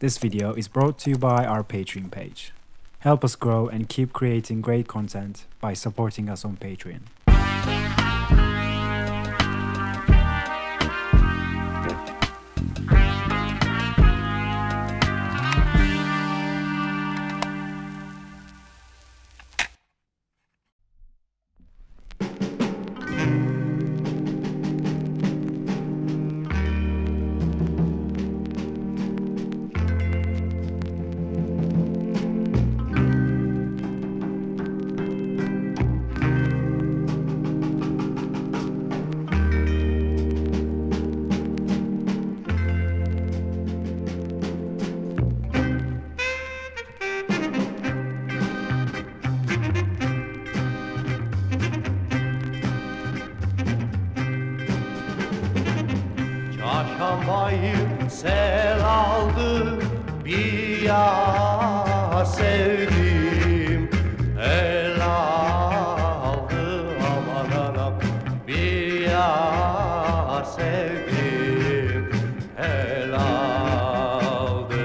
This video is brought to you by our Patreon page. Help us grow and keep creating great content by supporting us on Patreon. Çarşambayı sel aldı, bir yar sevdim, el aldı aman anam, bir yar sevdim, el aldı.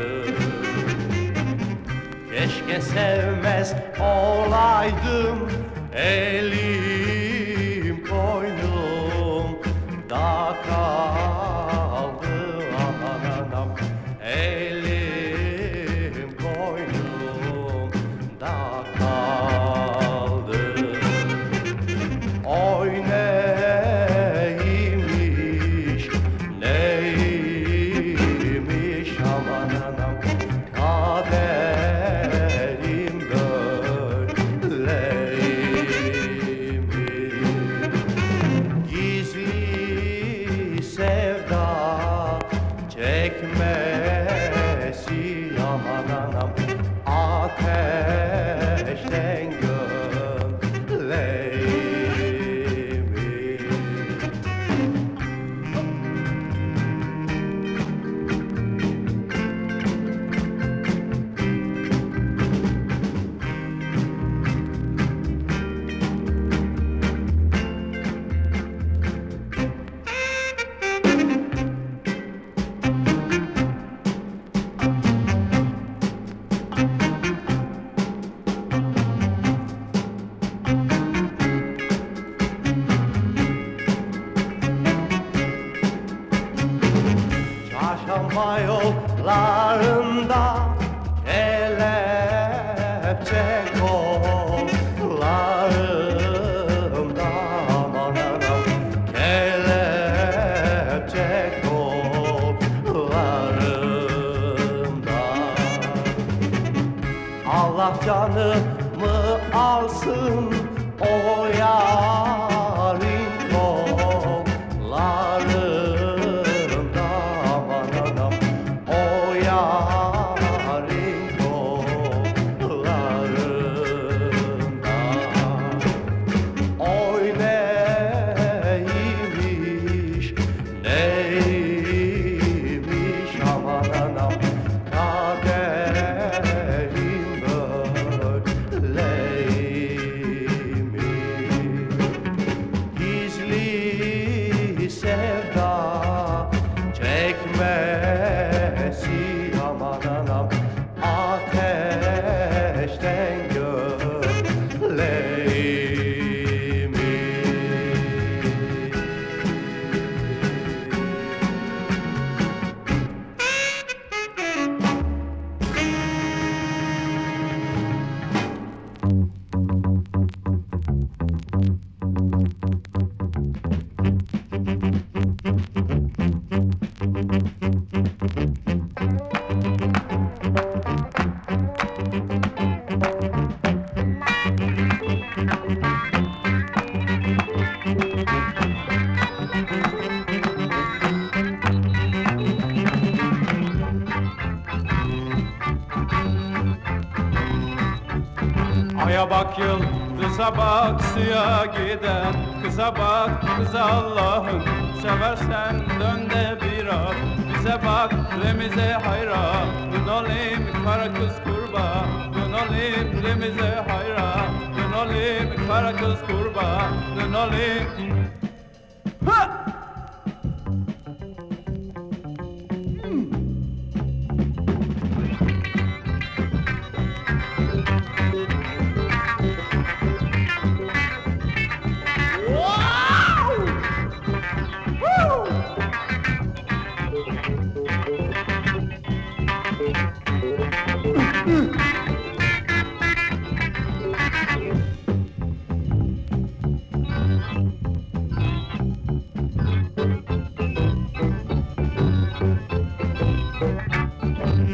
Keşke sevmez olaydım, elim koynumda ateşten gömleğimi. Çarşamba yollarında kelepçe kollarımda aman anam, kelepçe kollarımda. Allah canımı alsın o yarim kollarım. Aya bak yıldıza bak, suya gider kıza bak kız, Allah'ım seversen dön de bir an. Bize bak remize hayran, dön olayım kara kız kurban, dön olayım remize hayran, dön olayım kara kız kurban, dön olayım.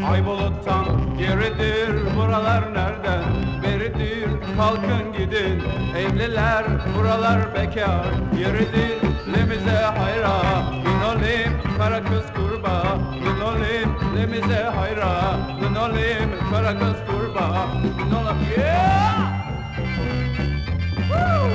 Aybolut'tan geridir, buralar nereden beridir? Kalkın gidin evliler, buralar bekar yeridir. Lemize hayra, linolim kara kız kurba, linolim lemize hayra, linolim kara kız kurba, linolim. Yeah! Woo!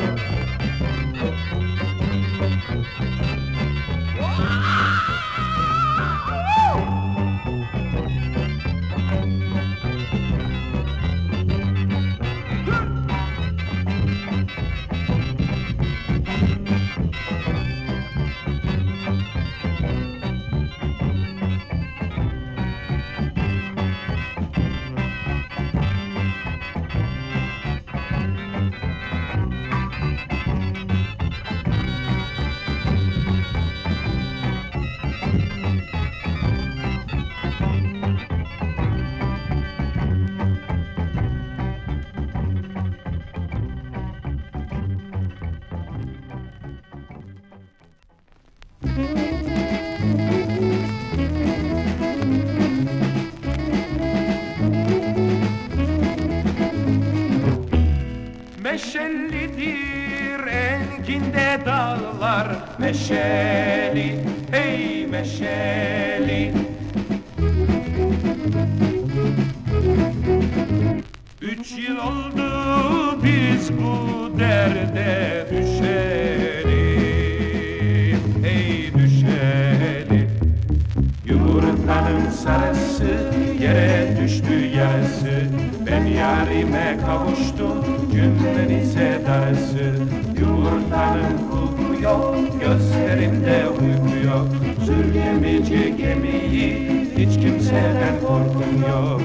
Meşelidir enginde dağlar, meşeli, ey meşeli. Üç yıl oldu biz bu derde düşeli, ey düşeli. Yumurtanın sarısı yere düştü yarısı, ben yarime kavuştum cümlenize darısı. Yumurtanın kulpu yok, gözlerimde uyku yok, sürgemeci gemiyi hiç kimseden korkum yok.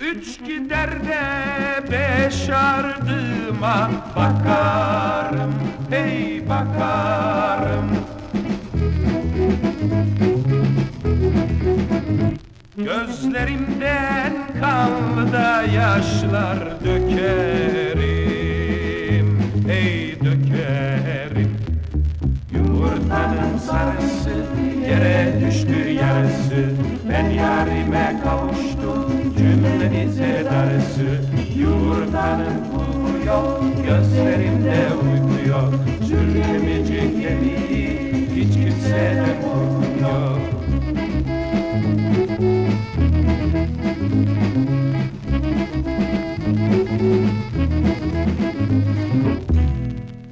Üç gider de beş ardıma bakarım, hey bakarım. Gözlerimden kanlı da yaşlar dökerim, hey dökerim. Yumurtanın sarısı yere düştü yarısı, ben yarime kavuştum cümlenize darısı. Yumurtanın kulpu yok, gözlerimde uyku yok, sürgemeci gemiyi hiç kimseden korkum yok.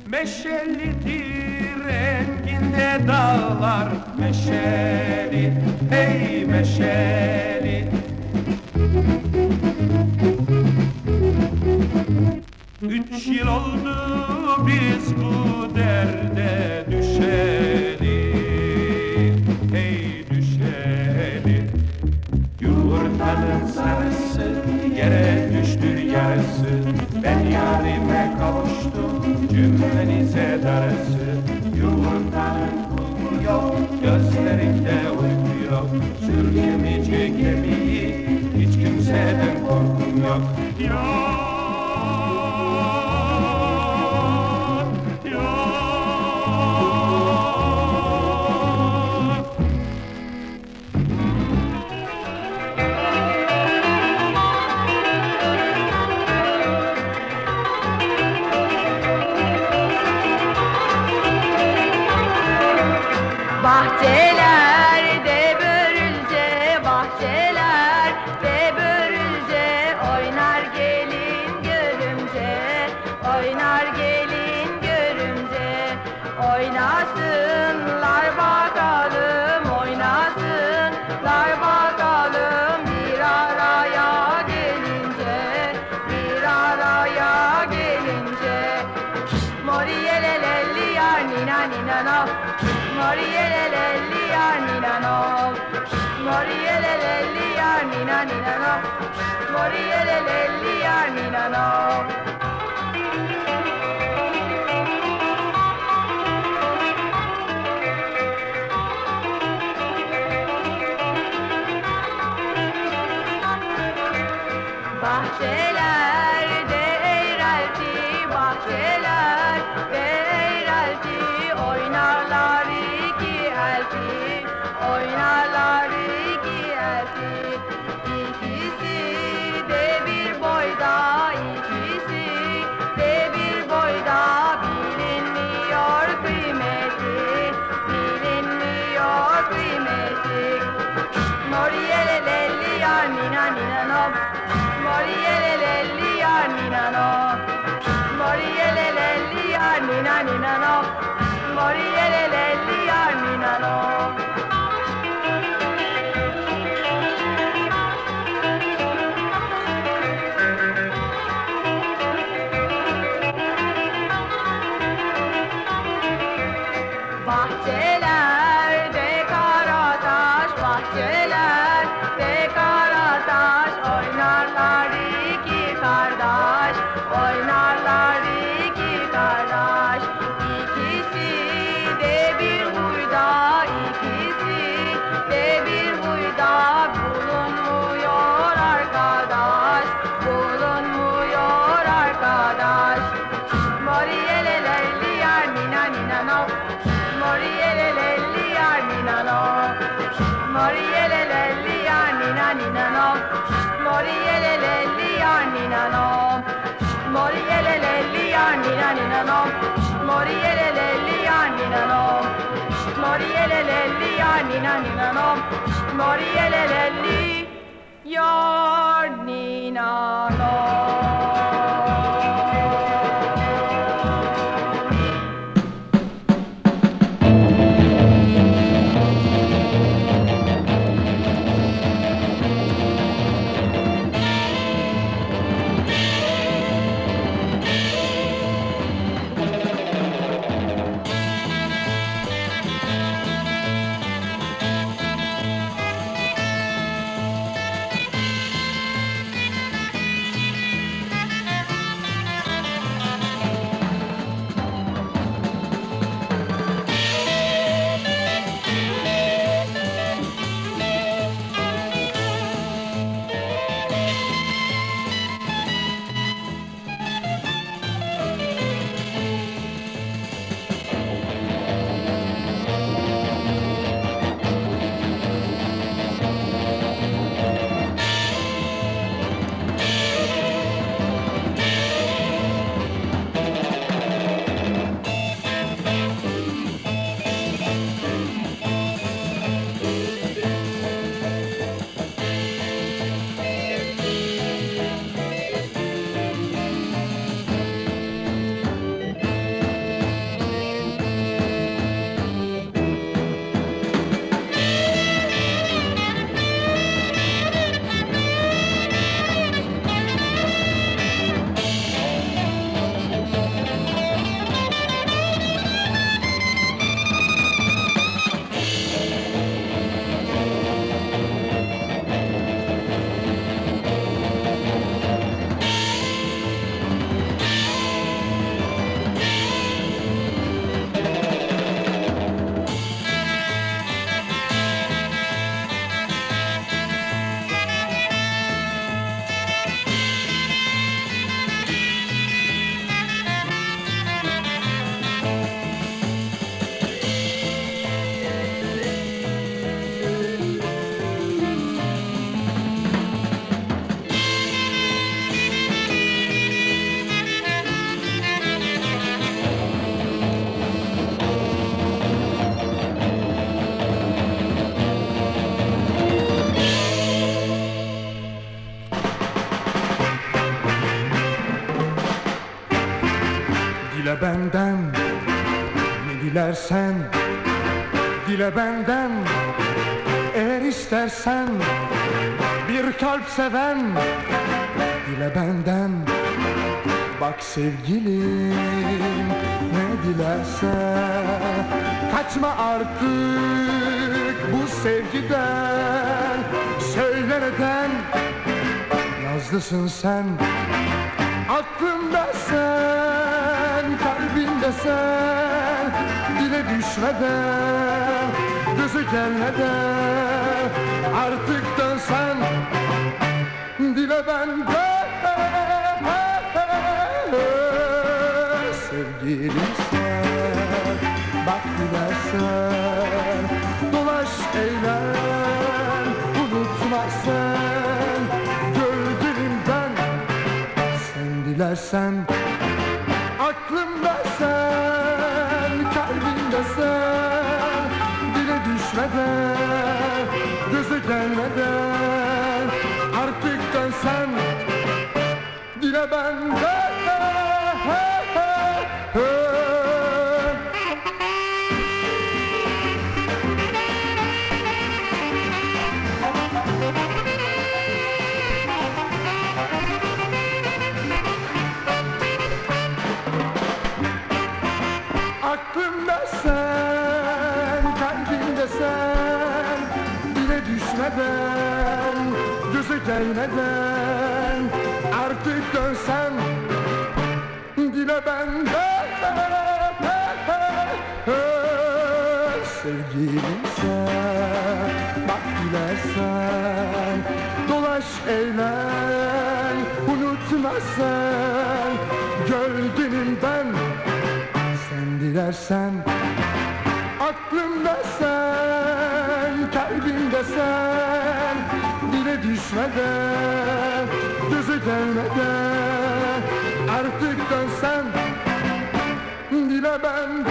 Meşelidir enginde dağlar, meşeli, hey meşeli. Üç yıl oldu biz bu derde düşeli, hey düşeli. Yumurtanın sarısı yere düştür yarısı, ben yarime kavuştum cümlenize darısı. Yumurtanın kulpu yok, gözlerimde uyku yok, sürgemeci gemiyi hiç kimseden korkum yok. Yok. Bahçelerde börülce, bahçelerde börülce oynar gelin görümce, oynar gelin görümce. Oynasınlar bakalım, oynasınlar bakalım, bir araya gelince, bir araya gelince. Kişt moriyelelelli yar nina ninana, moriyelelelli yar ninanol, moriyelelelli yar nina ninanol, moriyelelelli yar ninanol. Bahçelerde eğrelti bahçe. Dile benden ne dilersen, dile benden eğer istersen, bir kalp seven dile benden. Bak sevgilim ne dilersen, kaçma artık bu sevgiden. Söyle neden nazlısın sen, aklımda sen, kalbimde sen. Dile düşmeden, gözü gelmeden, artık dönsen dile benden. Sevgilim sen, bak dilersen, dolaş eğlen, unutma sen. Gölgelimden sen dilersen, aklımda sen, kalbimde sen. Dile düşmeden, gözü gelmeden, artık dönsen dile benden. değmeden, gözü değmeden artık dönsem dile ben sevgilimse, bak dilersen dolaş eğlen, unutma sen gölgenim ben, sen dilersen aklımda sen, kalbimde sen, dile düşmeden, gözü değmeden artık dönsem dile ben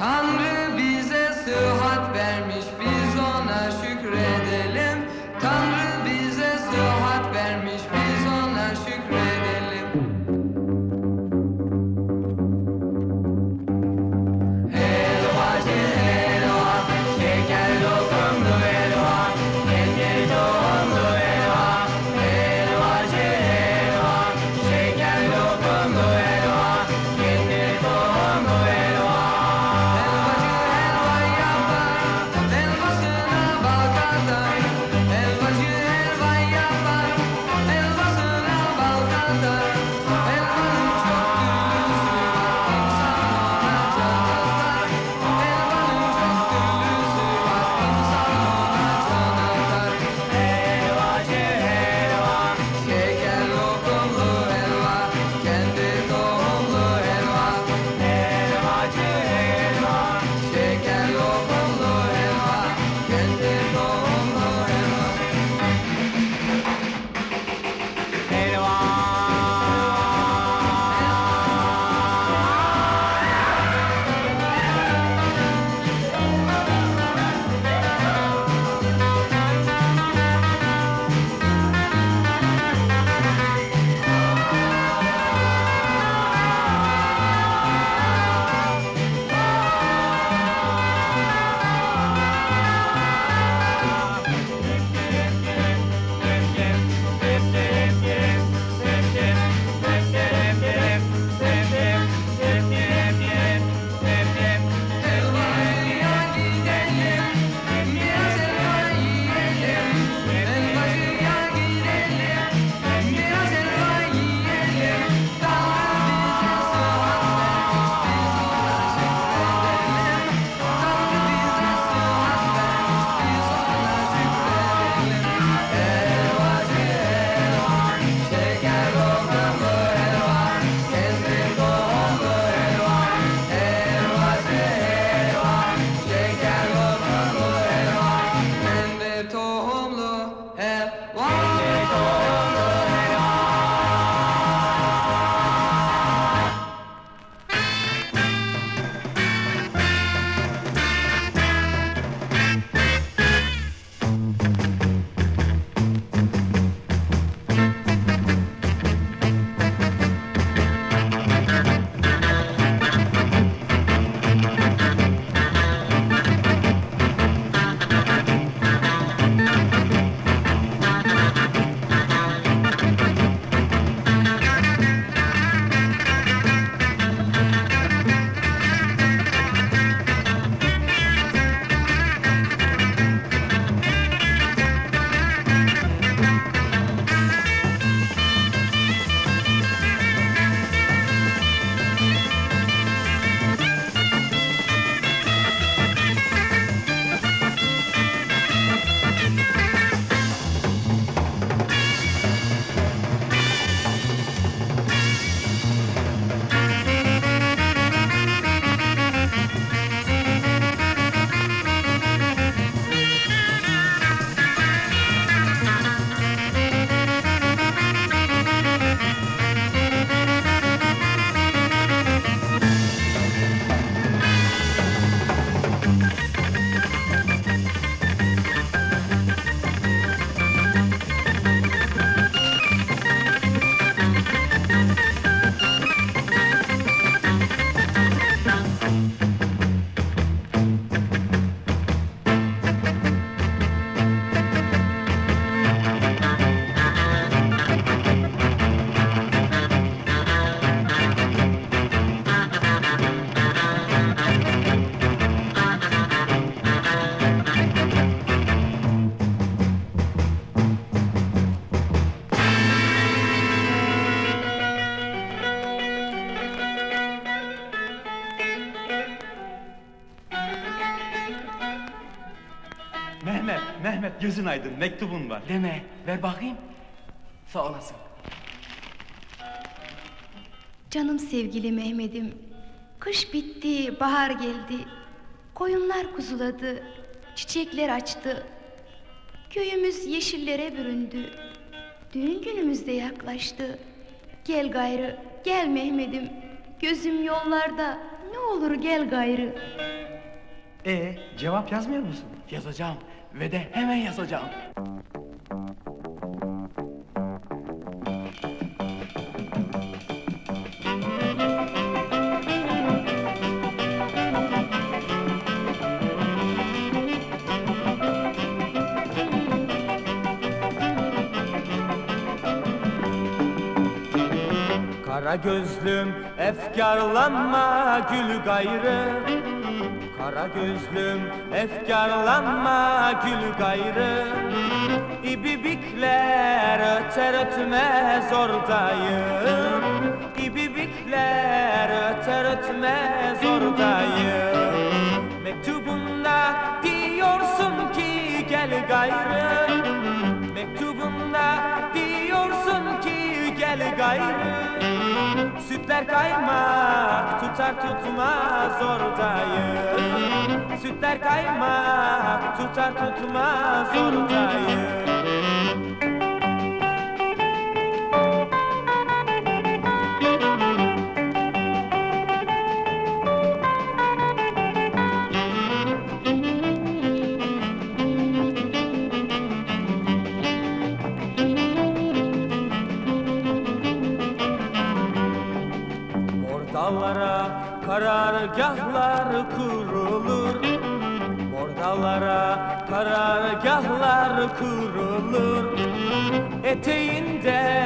Tanrı bize sıhhat vermiş, biz ona şükredelim. Mehmet gözün aydın, mektubun var. Deme, ver bakayım. Sağ olasın. Canım sevgili Mehmet'im, kış bitti, bahar geldi. Koyunlar kuzuladı, çiçekler açtı. Köyümüz yeşillere büründü. Düğün günümüz de yaklaştı. Gel gayrı, gel Mehmet'im. Gözüm yollarda, ne olur gel gayrı. Cevap yazmıyor musun? Yazacağım ve de hemen yazacağım. Kara gözlüm efkarlanma gül gayrı. Kara gözlüm efkarlanma gül gayrı. İbibikler öter ötmez oradayım. İbibikler öter ötmez oradayım. Mektubunda diyorsun ki gel gayrı. Mektubunda diyorsun ki gel gayrı. Sütler kaymak tutar tutmaz oradayım. Sütler kaymak tutar tutmaz oradayım. Karargahlar kurulur. Bordalara karargahlar kurulur. Eteğinde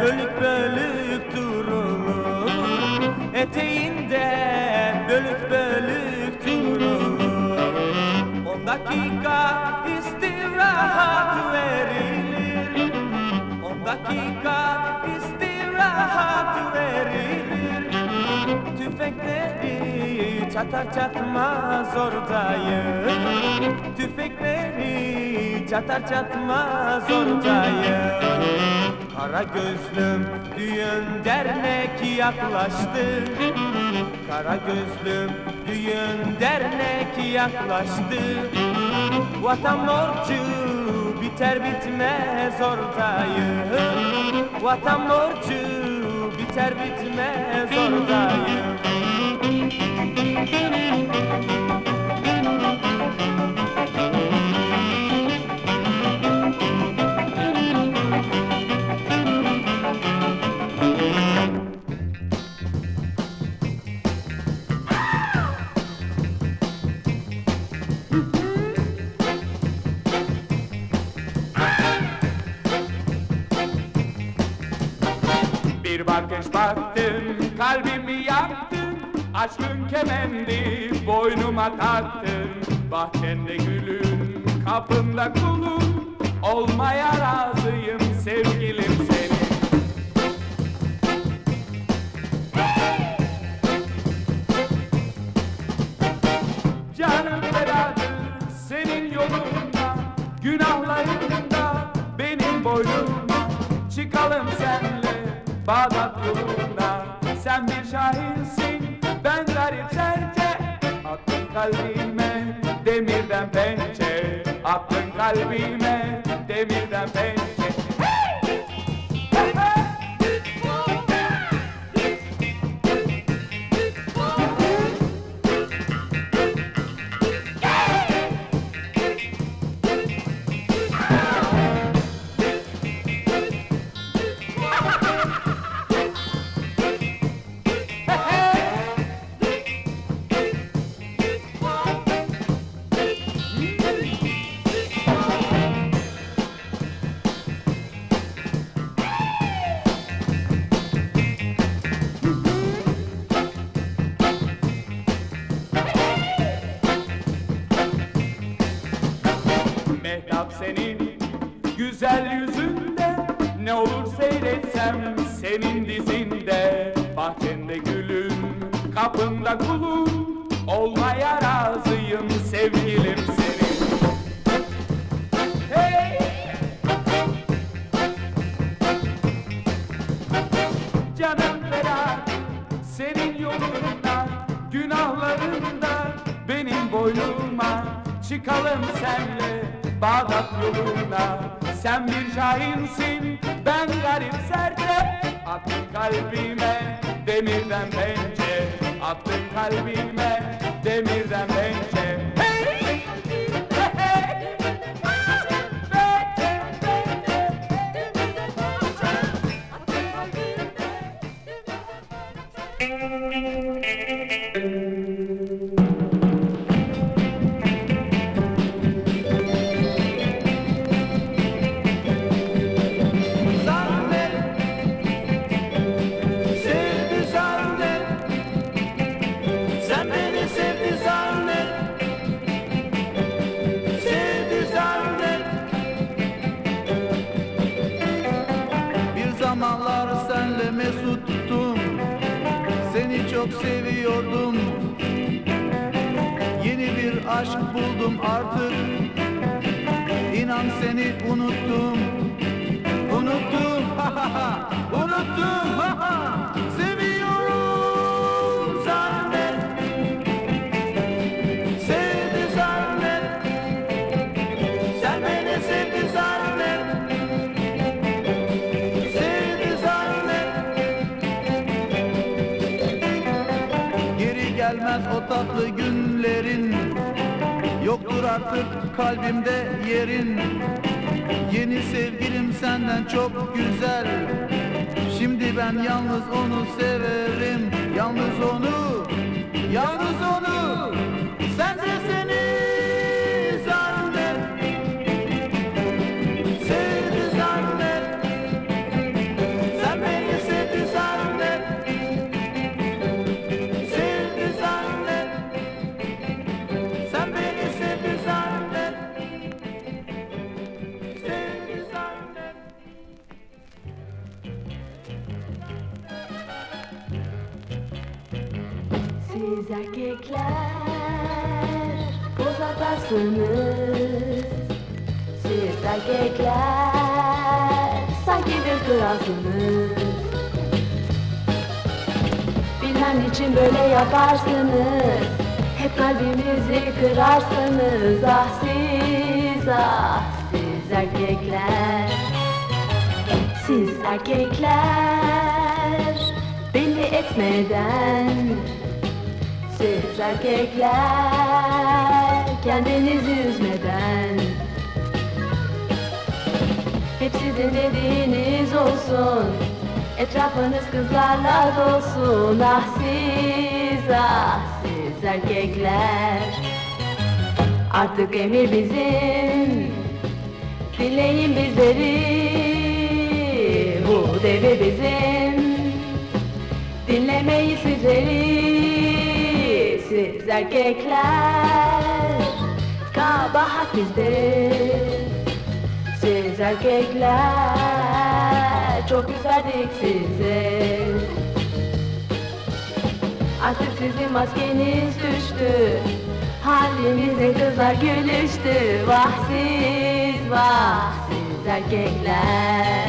bölük bölük durulur. Eteğinde bölük bölük durulur. 10 dakika istirahat verilir. 10 dakika istirahat verilir. Tüfekleri çatar çatmaz oradayım. Tüfekleri çatar çatmaz oradayım. Kara gözlüm düğün dernek yaklaştı. Kara gözlüm düğün dernek yaklaştı. Vatan borcu biter bitmez oradayım. Vatan borcu biter bitmez oradayım. Baktım, kalbimi yaktım, aşkın kemendi boynuma taktım. Bahçende gülüm, kapında kulum, olmaya razıyım sevgilim senin. Canım beladır senin yolunda, günahlarında benim boynumda. Çıkalım senle Bağdat yolunda, sen bir şahinsin, ben garip serçe. Attın kalbime demirden pençe. Attın kalbime demirden pençe. Hey! Hey! Kapında kulum, olmaya razıyım sevgilim senin. çıkalım senle Bağdat yoluna. Sen bir şahinsin, ben garip serçe. Attın kalbime demirden pençe. Attın kalbime demirden pençe. Hey! Çok seviyordum, yeni bir aşk buldum artık. İnan seni unuttum, unuttum, unuttum. Seviyorum zannet, sevdi zannet, sen beni sevdi zannet, sevdi zannet. O tatlı günlerin yoktur artık kalbimde yerin. Yeni sevgilim senden çok güzel. Şimdi ben yalnız onu severim. Yalnız onu, yalnız onu. Sen de seni zannet, sevdi zannet, sen beni sevdi zannet. Siz erkekler boz atarsınız, siz erkekler sanki bir kralsınız. Bilmem niçin böyle yaparsınız, hep kalbimizi kırarsınız. Ah siz, ah siz erkekler, siz erkekler belli etmeden. Siz erkekler kendinizi üzmeden, hep sizin dediğiniz olsun, etrafınız kızlarla dolsun. Ah siz, ah siz erkekler, artık emir bizim, dinleyin bizleri. Bu devir bizim, dinlemeyi sizleri. Siz erkekler, kabahat bizde. Siz erkekler, çok güzeldik size. Artık sizin maskeniz düştü, halimize kızlar gülüştü. Vah siz, vah siz erkekler.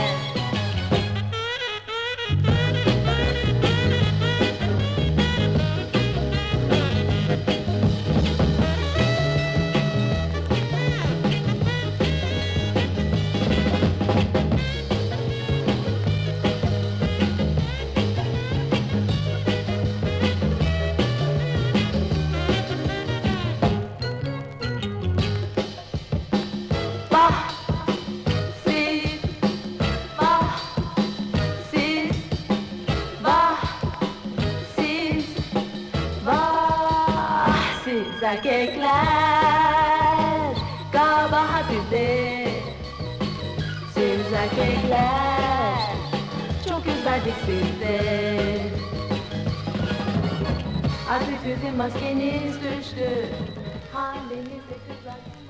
Siz erkekler, kabahat bizde. Siz erkekler, çok üzverdik sizde. Artık sizin maskeniz düştü, halinize kızlar.